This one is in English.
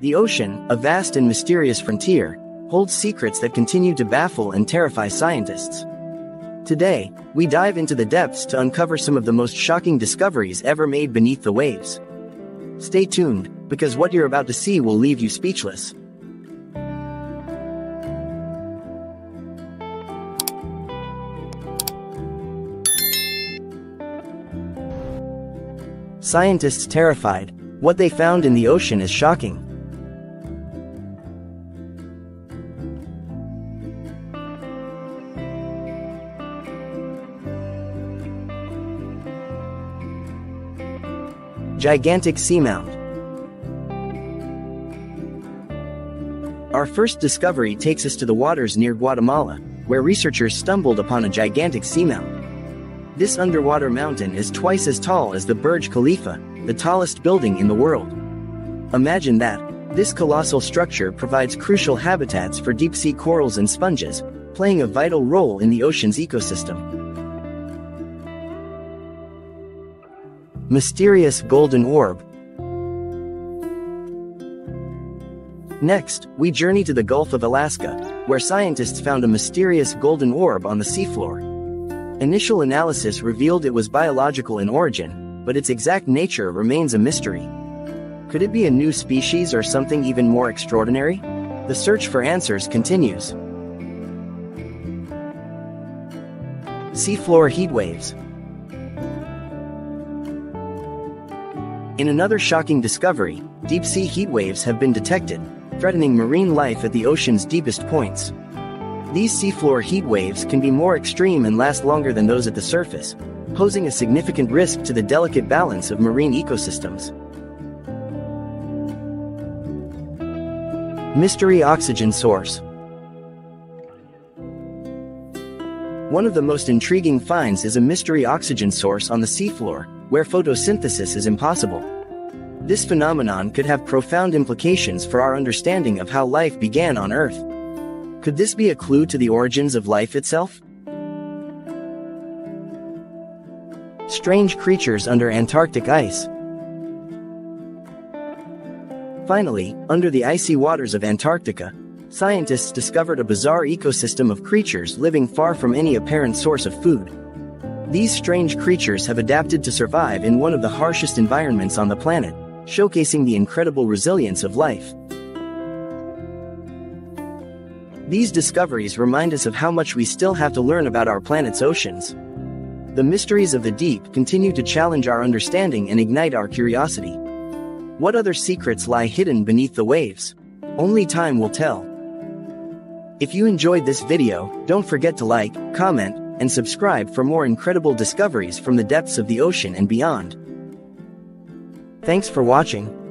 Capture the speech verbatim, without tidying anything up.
The ocean, a vast and mysterious frontier, holds secrets that continue to baffle and terrify scientists. Today, we dive into the depths to uncover some of the most shocking discoveries ever made beneath the waves. Stay tuned, because what you're about to see will leave you speechless. Scientists terrified. What they found in the ocean is shocking. Gigantic seamount. Our first discovery takes us to the waters near Guatemala, where researchers stumbled upon a gigantic seamount. This underwater mountain is twice as tall as the Burj Khalifa, the tallest building in the world. Imagine that. This colossal structure provides crucial habitats for deep-sea corals and sponges, playing a vital role in the ocean's ecosystem. Mysterious golden orb. Next, we journey to the Gulf of Alaska, where scientists found a mysterious golden orb on the seafloor. Initial analysis revealed it was biological in origin, but its exact nature remains a mystery. Could it be a new species or something even more extraordinary? The search for answers continues. Seafloor heatwaves. In another shocking discovery, deep-sea heatwaves have been detected, threatening marine life at the ocean's deepest points. These seafloor heatwaves can be more extreme and last longer than those at the surface, posing a significant risk to the delicate balance of marine ecosystems. Mystery oxygen source. One of the most intriguing finds is a mystery oxygen source on the seafloor, where photosynthesis is impossible. This phenomenon could have profound implications for our understanding of how life began on Earth. Could this be a clue to the origins of life itself? Strange creatures under Antarctic ice. Finally, under the icy waters of Antarctica, scientists discovered a bizarre ecosystem of creatures living far from any apparent source of food. These strange creatures have adapted to survive in one of the harshest environments on the planet, showcasing the incredible resilience of life. These discoveries remind us of how much we still have to learn about our planet's oceans. The mysteries of the deep continue to challenge our understanding and ignite our curiosity. What other secrets lie hidden beneath the waves? Only time will tell. If you enjoyed this video, don't forget to like, comment, and subscribe for more incredible discoveries from the depths of the ocean and beyond. Thanks for watching.